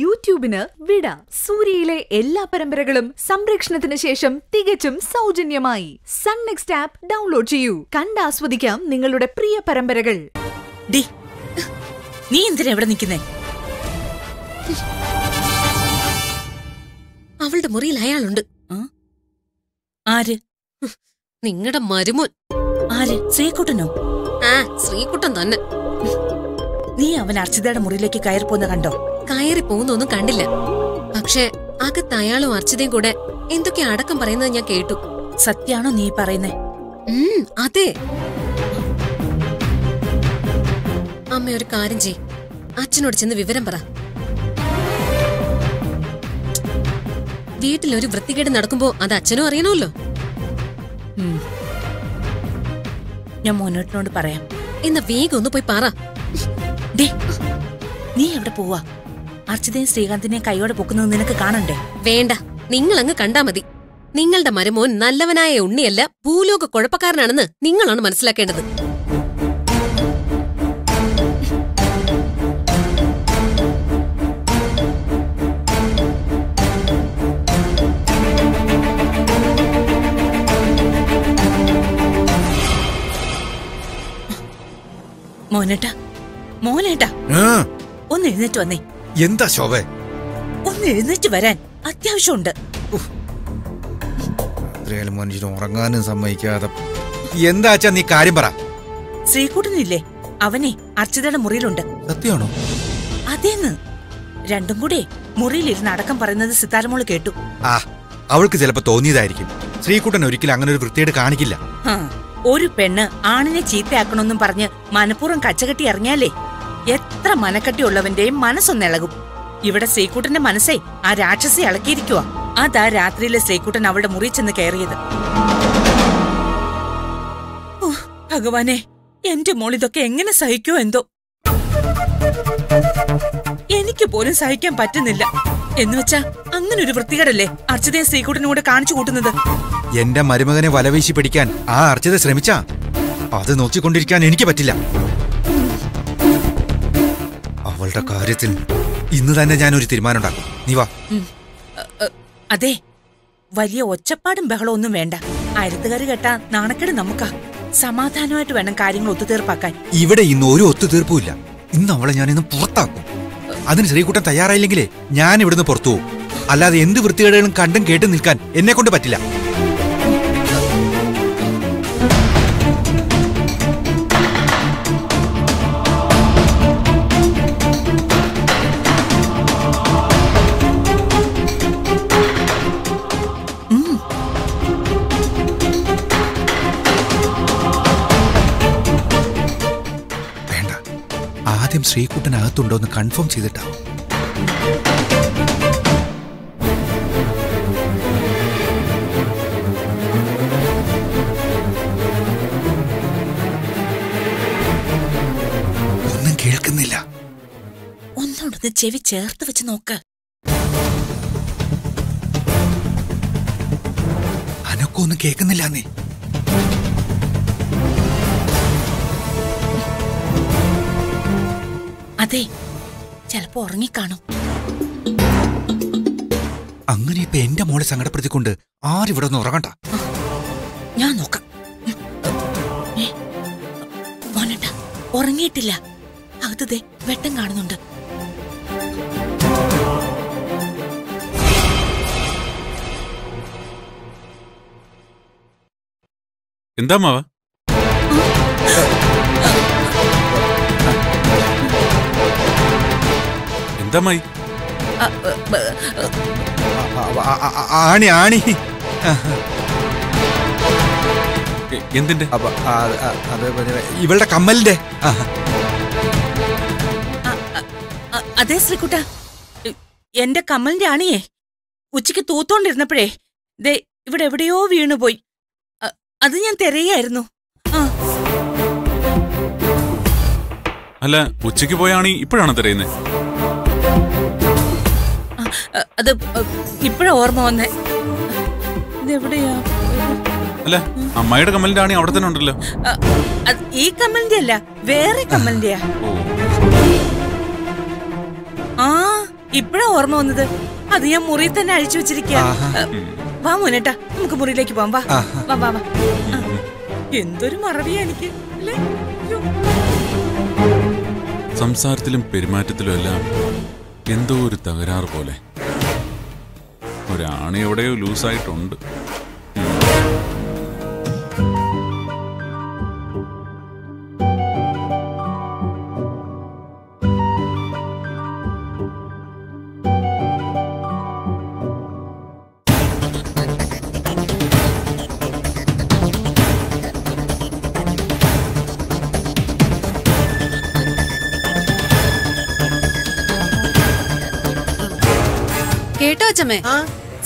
യൂട്യൂബിന് വിട. സൂര്യയിലെ എല്ലാ പരമ്പരകളും സംരക്ഷണത്തിന് ശേഷം തികച്ചും സൗജന്യമായി. സൺ നെക്സ്റ്റ് ആപ്പ് ഡൗൺലോഡ് ചെയ്യൂ. കണ്ടാസ്വദിക്കാം നിങ്ങളുടെ പ്രിയ പരമ്പരകൾ. ഡി, നീ എന്തിനാ എവിടെ നിൽക്കുന്നേ? അവളുടെ മുറിയിൽ അയാളുണ്ട്. ആര്? നിങ്ങളുടെ മരുമോൻ. ആര്? ശ്രീകുട്ടനോ? ആ, ശ്രീകുട്ടൻ തന്നെ. നീ അവൻ അർച്ചിതയുടെ മുറിയിലേക്ക് കയറി പോകുന്ന കണ്ടോ? കയറി പോകുന്നൊന്നും കണ്ടില്ല. പക്ഷെ അകത്ത് അയാളും അർച്ചിതയും കൂടെ എന്തൊക്കെ അടക്കം പറയുന്നത് ഞാൻ കേട്ടു. സത്യാണോ നീ പറയുന്നേ? അതെ അമ്മ, ഒരു കാര്യം ചെയ്, അച്ഛനോട് ചെന്ന് വിവരം പറ. വീട്ടിലൊരു വൃത്തികേട് നടക്കുമ്പോ അത് അച്ഛനും അറിയണമല്ലോ. ഞാൻ മോനോട്ടിനോട് പറയാം. എന്നാ വേഗം ഒന്ന് പോയി പറ. നീ എവിടെ പോവാ? അർച്ചിതയും ശ്രീകാന്തിനെയും കൈയോടെ പൊക്കുന്നത് നിനക്ക് കാണണ്ടേ? വേണ്ട, നിങ്ങളങ്ങ് കണ്ടാ മതി. നിങ്ങളുടെ മരുമോൻ നല്ലവനായ ഉണ്ണിയല്ല, ഭൂലോക കുഴപ്പക്കാരനാണെന്ന് നിങ്ങളാണ് മനസ്സിലാക്കേണ്ടത്. മോനേട്ടാ, മോനേട്ടാ, ഒന്ന് എഴുന്നേറ്റ് വന്നേ. എന്താ ശോഭ? ഒന്ന് എഴുന്നേറ്റ് വരാൻ അത്യാവശ്യമുണ്ട്. മനുഷ്യന് ഉറങ്ങാനും സമ്മതിക്കാതെ എന്താ നീ കാര്യം പറ. ശ്രീകൂട്ടനില്ലേ, അവനെ അർച്ചിതയുടെ മുറിയിലുണ്ട്. സത്യാണോ? അതേന്ന്. രണ്ടും കൂടെ മുറിയിലിരുന്ന് അടക്കം പറയുന്നത് സിതാരമോള് കേട്ടു. ആ, അവൾക്ക് ചിലപ്പോ തോന്നിയതായിരിക്കും. ശ്രീകൂട്ടൻ ഒരിക്കലും അങ്ങനെ ഒരു വൃത്തിയോട് കാണിക്കില്ല. ഒരു പെണ്ണ് ആണിനെ ചീത്തയാക്കണമെന്നും പറഞ്ഞ് മനഃപൂർവ്വം കച്ചകെട്ടി ഇറങ്ങിയാലേ എത്ര മനക്കെട്ടിയുള്ളവന്റെയും മനസ്സൊന്നിളകും. ഇവിടെ ശ്രീകൂട്ടന്റെ മനസ്സേ ആ രാക്ഷസി ഇളക്കിയിരിക്കുക. അതാ രാത്രിയിലെ ശ്രീകൂട്ടൻ അവളുടെ മുറി ചെന്ന് കയറിയത്. ഭഗവാനെ, എന്റെ മോളിതൊക്കെ എങ്ങനെ സഹിക്കുവോ എന്തോ. എനിക്ക് പോലും സഹിക്കാൻ പറ്റുന്നില്ല. എന്നുവെച്ചാ അങ്ങനൊരു വൃത്തികേടല്ലേ അർച്ചിതയെ ശ്രീകൂട്ടനോട് കാണിച്ചു കൂട്ടുന്നത്? എന്റെ മരുമകനെ വലവീശി പിടിക്കാൻ ആ അർച്ചിത ശ്രമിച്ചാ അത് നോക്കിക്കൊണ്ടിരിക്കാൻ എനിക്ക് പറ്റില്ല. അവളുടെ കാര്യത്തിൽ ഇന്ന് തന്നെ ഞാനൊരു തീരുമാനമുണ്ടാക്കും. നീ വാ. അതെ, വലിയ ഒച്ചപ്പാടും ബഹളമൊന്നും വേണ്ട. അരുത്തുകാരി കേട്ടാ നാണക്കേട് നമുക്കാ. സമാധാനമായിട്ട് വേണം കാര്യങ്ങൾ ഒത്തുതീർപ്പാക്കാൻ. ഇവിടെ ഇന്ന് ഒരു ഒത്തുതീർപ്പും ഇല്ല. ഇന്ന് അവളെ ഞാനിന്ന് പുറത്താക്കും. അതിന് ശ്രീകുട്ടൻ തയ്യാറായില്ലെങ്കിലേ ഞാൻ ഇവിടുന്ന് പുറത്തു പോകും. അല്ലാതെ എന്ത് വൃത്തികേടുകളും കണ്ടും കേട്ടും നിൽക്കാൻ എന്നെ കൊണ്ട് പറ്റില്ല. ശ്രീകുട്ടനകത്തുണ്ടോന്ന് കൺഫേം ചെയ്തിട്ടാവും. ഒന്നും കേൾക്കുന്നില്ല. ഒന്നോടൊന്ന് ചെവി ചേർത്ത് വെച്ച് നോക്ക്. അനക്കൊന്നും കേൾക്കുന്നില്ല. നീ അതെ, ചെലപ്പോ ഉറങ്ങിക്കാണും. അങ്ങനെ ഇപ്പൊ എന്റെ മോളെ സങ്കടപ്പെടുത്തിക്കൊണ്ട് ആരിവിടെ ഒന്ന് ഉറങ്ങണ്ട. ഞാൻ നോക്കാം. മോനേട്ടാ, ഉറങ്ങിയിട്ടില്ല. അകത്തേ വെട്ടം കാണുന്നുണ്ട്. എന്താ മാവ? ഇവളുടെ കമ്മലിന്റെ. അതെ ശ്രീകുട്ട, എന്റെ കമ്മലിന്റെ ആണിയേ ഉച്ചക്ക് തൂത്തോണ്ടിരുന്നപ്പോഴേ ദേ ഇവിടെ എവിടെയോ വീണുപോയി. അത് ഞാൻ തിരയായിരുന്നു. അല്ല, ഉച്ചക്ക് പോയാണി ഇപ്പോഴാണ് തിരയുന്നത്? അത് ഇപ്പഴാ ഓർമ്മ വന്നേ. അല്ല, അമ്മയുടെ കമ്മലിന്റെ ആണി അവിടെ തന്നെ ഉണ്ടല്ലോ. ഈ കമ്മലിന്റെ അല്ല, വേറെ കമ്മലിന്റെയാ. ആ, ഇപ്പഴാ ഓർമ്മ വന്നത്. അത് ഞാൻ മുറിയിൽ തന്നെ അഴിച്ചു വെച്ചിരിക്കാം. വാ മോനേട്ടാ, നമുക്ക് മുറിയിലേക്ക് പോവാം. വാ വാ വാ. എന്തൊരു മറവിയാ എനിക്ക്. സംസാരത്തിലും പെരുമാറ്റത്തിലും എല്ലാം എന്തോ ഒരു തകരാറ് പോലെ. ഒരാണ് എവിടെയോ ലൂസായിട്ടുണ്ട്.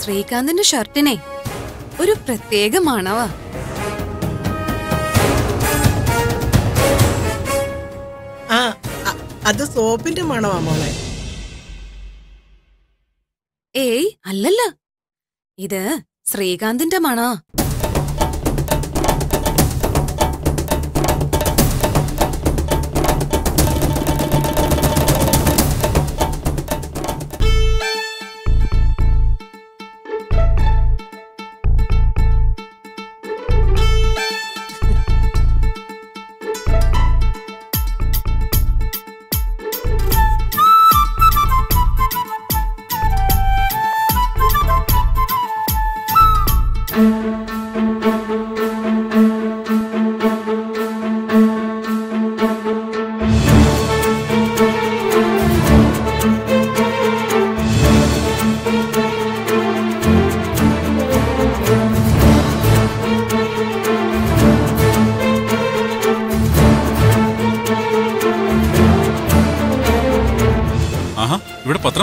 ശ്രീകാന്തിന്റെ ഷർട്ടിനെ ഒരു പ്രത്യേക മണവാ. അത് സോപ്പിന്റെ മണവാ മോളെ. ഏയ് അല്ലല്ല, ഇത് ശ്രീകാന്തിന്റെ മണവാ.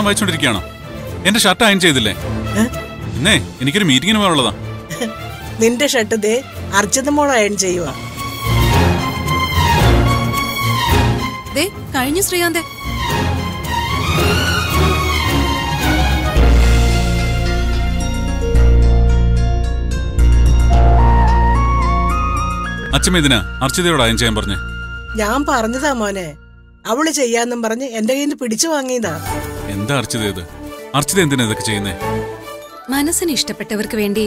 വായിച്ചോണ്ടിരിക്കയാണോ? എന്റെ ഷർട്ട് അയൺ ചെയ്തില്ലേ? ഇന്നേ എനിക്കൊരു മീറ്റിങ്ങിന് പോകാനുള്ളതാ. നിന്റെ ഷർട്ട് ദേ അർജിത മോൾ അയൺ ചെയ്യുവാ. ദേ കഴിഞ്ഞു ശ്രീകാന്തേ. അച്ഛമ്മ ഇതിനാ അർജിതയോട് അയൺ ചെയ്യാൻ പറഞ്ഞേ. ഞാൻ പറഞ്ഞതാ മോനെ, അവള് ചെയ്യാന്നും പറഞ്ഞ് എന്റെ കയ്യിൽ നിന്ന് പിടിച്ചു വാങ്ങിയതാ. എന്താ അർജിത, അർജിത എന്തിനാ ഇതൊക്കെ ചെയ്യുന്നേ? മനസ്സിന് ഇഷ്ടപ്പെട്ടവർക്ക് വേണ്ടി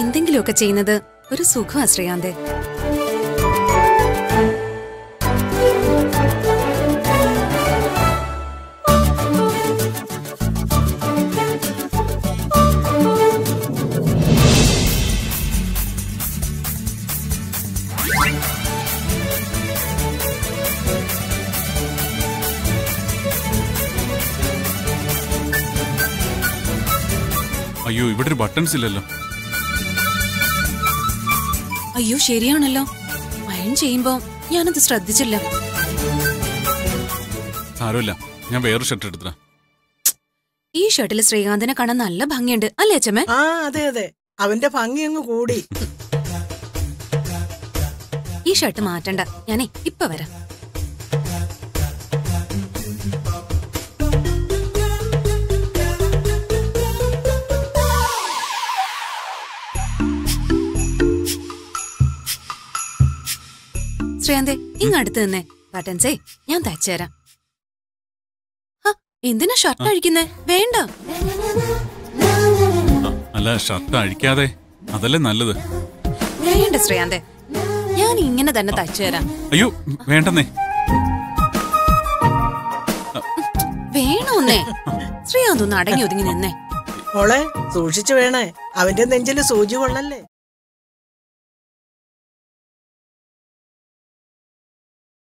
എന്തെങ്കിലുമൊക്കെ ചെയ്യുന്നത് ഒരു സുഖമാ ശ്രീകാന്തേ. അയ്യോ, ഇവിടെ ഒരു ബട്ടൺസ് ഇല്ലല്ലോ. അയ്യോ ശരിയാണല്ലോ, അയൺ ചെയ്യുമ്പോ ഞാനത് ശ്രദ്ധിച്ചില്ല. സാരമില്ല, ഞാൻ വേറൊരു ഷർട്ട് എടുത്ത. ഈ ഷർട്ടിൽ ശ്രീകാന്തിനെ കാണാൻ നല്ല ഭംഗിയുണ്ട് അല്ലേ അച്ഛമ്മേ? അതെ അതെ, അവന്റെ ഭംഗി അങ്ങ് കൂടി. ഈ ഷർട്ട് മാറ്റണ്ട, ഞാനേ ഇപ്പൊ വരാം. ശ്രീകാന്തേ ഇങ്ങടുത്ത് നിന്നേ, ബട്ടൻസേ ഞാൻ തയ്ച്ചു തരാം. എന്തിനാ ഷർട്ട് അഴിക്കുന്നേ? വേണ്ട. അല്ല ഷർട്ട് അഴിക്കാതെ അതല്ലേ നല്ലത്. വേണ്ട ശ്രീകാന്തേ, ഞാൻ ഇങ്ങനെ തന്നെ തയ്ച്ചു തരാം. അയ്യോ വേണ്ടന്നേ. വേണോന്നേ ശ്രീകാന്ത്, ഒന്ന് അടങ്ങി ഒതുങ്ങി നിന്നേ. സൂക്ഷിച്ചു വേണേ, അവന്റെ നെഞ്ചില് സൂചി കൊള്ളല്ലേ.